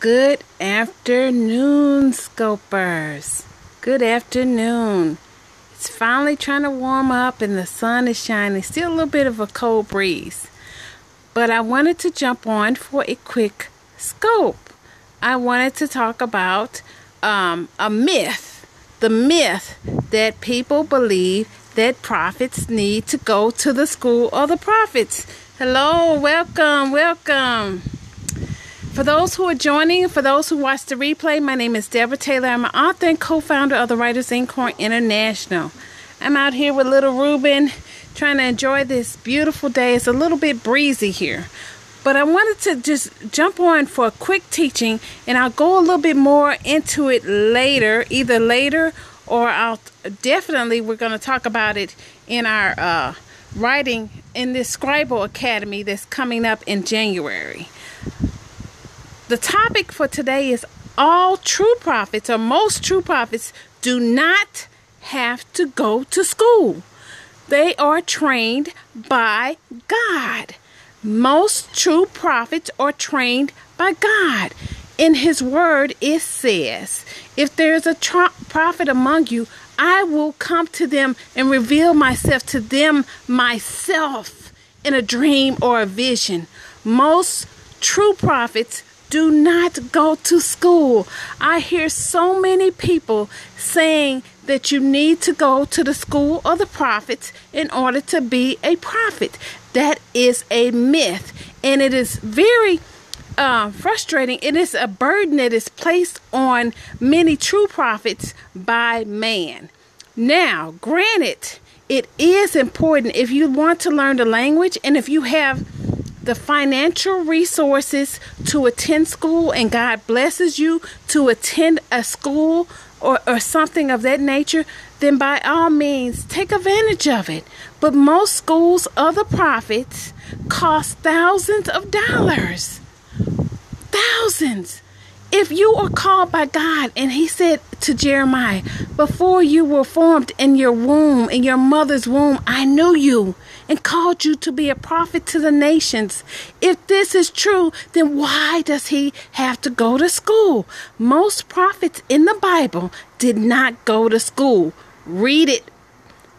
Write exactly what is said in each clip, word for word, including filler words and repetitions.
Good afternoon, Scopers. Good afternoon. It's finally trying to warm up and the sun is shining. Still a little bit of a cold breeze. But I wanted to jump on for a quick scope. I wanted to talk about um, a myth. The myth that people believe that prophets need to go to the school of the prophets. Hello, welcome, welcome. For those who are joining, for those who watch the replay, my name is Deborah Taylor. I'm an author and co-founder of The Writer's Inkhorn International. I'm out here with little Reuben, trying to enjoy this beautiful day. It's a little bit breezy here. But I wanted to just jump on for a quick teaching, and I'll go a little bit more into it later, either later or I'll definitely, we're going to talk about it in our uh, writing in this Scribble Academy that's coming up in January. The topic for today is all true prophets, or most true prophets, do not have to go to school. They are trained by God. Most true prophets are trained by God. In His Word, it says, if there is a tr- prophet among you, I will come to them and reveal myself to them myself in a dream or a vision. Most true prophets do not go to school. I hear so many people saying that you need to go to the school of the prophets in order to be a prophet. That is a myth, and it is very uh, frustrating. It is a burden that is placed on many true prophets by man. Now, granted, it is important if you want to learn the language and if you have the financial resources to attend school and God blesses you to attend a school or, or something of that nature, then by all means, take advantage of it. But most schools of the prophets cost thousands of dollars. Thousands. If you are called by God, and He said to Jeremiah, before you were formed in your womb, in your mother's womb, I knew you and called you to be a prophet to the nations. If this is true, then why does he have to go to school? Most prophets in the Bible did not go to school. Read it.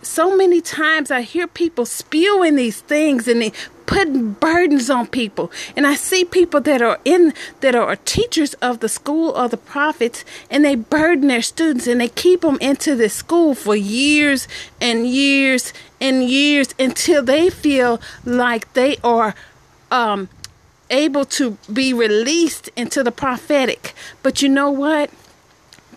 So many times I hear people spewing these things and they putting burdens on people. And I see people that are in that are teachers of the school of the prophets, and they burden their students and they keep them into this school for years and years and years until they feel like they are um, able to be released into the prophetic. But you know what?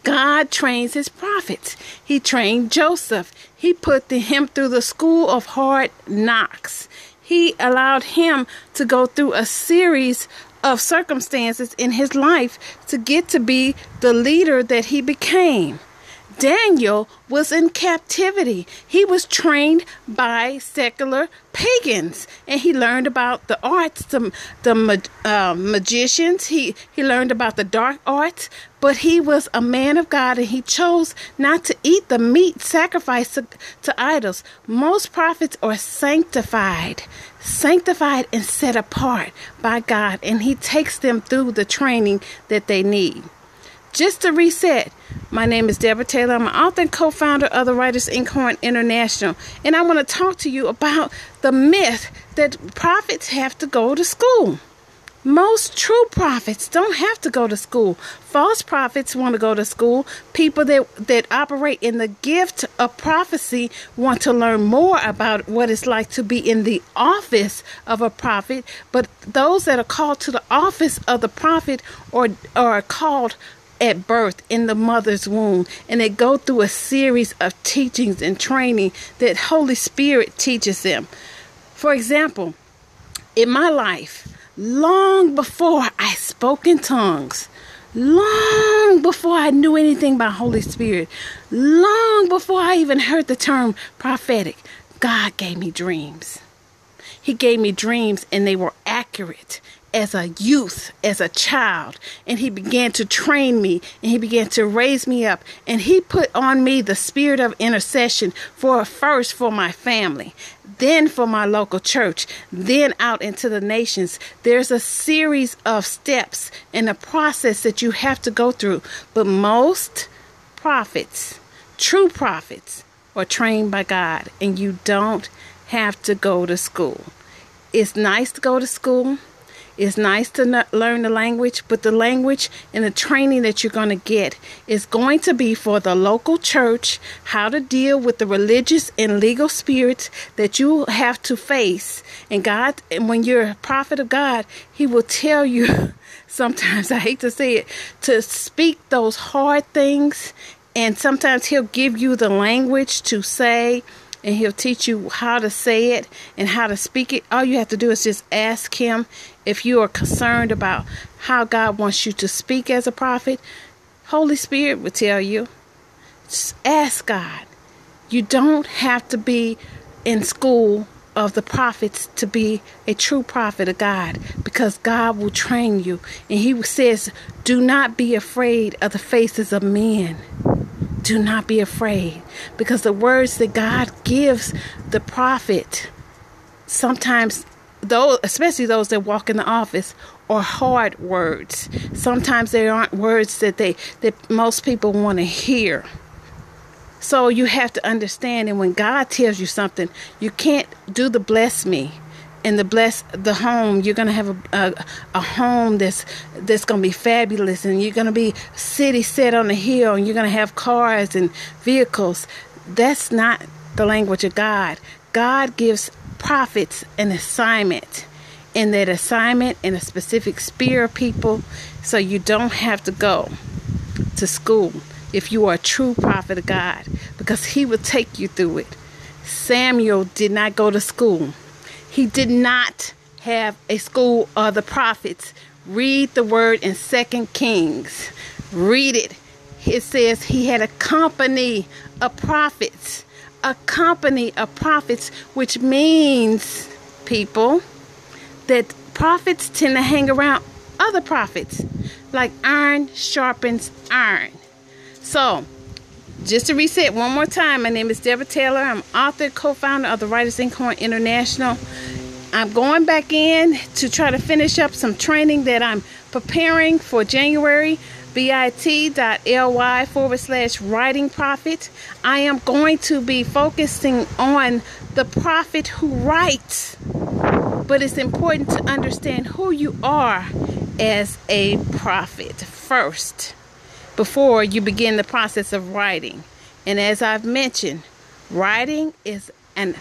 God trains His prophets. He trained Joseph. He put the, him through the school of hard knocks. He allowed him to go through a series of circumstances in his life to get to be the leader that he became. Daniel was in captivity. He was trained by secular pagans, and he learned about the arts, the, the uh, magicians. He, he learned about the dark arts, but he was a man of God, and he chose not to eat the meat sacrificed to, to idols. Most prophets are sanctified, sanctified and set apart by God, and He takes them through the training that they need. Just to reset, my name is Deborah Taylor. I'm an author and co-founder of The Writer's Inkhorn International. And I want to talk to you about the myth that prophets have to go to school. Most true prophets don't have to go to school. False prophets want to go to school. People that, that operate in the gift of prophecy want to learn more about what it's like to be in the office of a prophet. But those that are called to the office of the prophet or are called at birth in the mother's womb, and they go through a series of teachings and training that Holy Spirit teaches them. For example, in my life, long before I spoke in tongues, long before I knew anything about Holy Spirit, long before I even heard the term prophetic, God gave me dreams. He gave me dreams, and they were accurate as a youth, as a child, and he began to train me, and he began to raise me up, and he put on me the spirit of intercession for first for my family, then for my local church, then out into the nations. There's a series of steps in the process that you have to go through, but most prophets, true prophets, are trained by God, and you don't have to go to school. It's nice to go to school. It's nice to not learn the language, but the language and the training that you're going to get is going to be for the local church, how to deal with the religious and legal spirits that you have to face. And God, and when you're a prophet of God, he will tell you, sometimes I hate to say it, to speak those hard things. And sometimes he'll give you the language to say, and he'll teach you how to say it and how to speak it. All you have to do is just ask him. If you are concerned about how God wants you to speak as a prophet, Holy Spirit will tell you. Just ask God. You don't have to be in school of the prophets to be a true prophet of God, because God will train you. And he says, do not be afraid of the faces of men. Do not be afraid, because the words that God gives the prophet, sometimes those, especially those that walk in the office, are hard words. Sometimes they aren't words that they that most people want to hear. So you have to understand, and when God tells you something, you can't do the bless me and the bless the home. You're going to have a, a, a home that's, that's going to be fabulous, and you're going to be a city set on a hill, and you're going to have cars and vehicles. That's not the language of God. God gives prophets an assignment, and that assignment in a specific sphere of people, so you don't have to go to school if you are a true prophet of God, because he will take you through it. Samuel did not go to school. He did not have a school of the prophets. Read the word in Second Kings. Read it. It says he had a company of prophets. A company of prophets, which means, people, that prophets tend to hang around other prophets. Like iron sharpens iron. So, just to reset one more time, my name is Deborah Taylor. I'm author, co-founder of The Writer's Inkhorn International. I'm going back in to try to finish up some training that I'm preparing for January. bit.ly forward slash writing prophet. I am going to be focusing on the prophet who writes. But it's important to understand who you are as a prophet first, before you begin the process of writing. And as I've mentioned, writing is an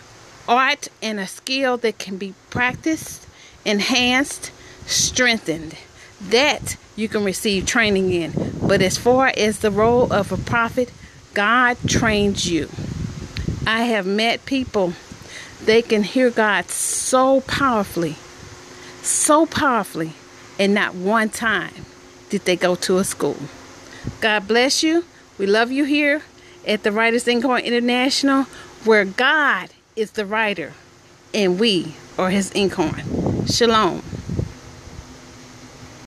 art and a skill that can be practiced, enhanced, strengthened. That you can receive training in. But as far as the role of a prophet, God trains you. I have met people, they can hear God so powerfully, so powerfully, and not one time did they go to a school. God bless you. We love you here at the Writer's Inkhorn International, where God is the writer and we are his inkhorn. Shalom.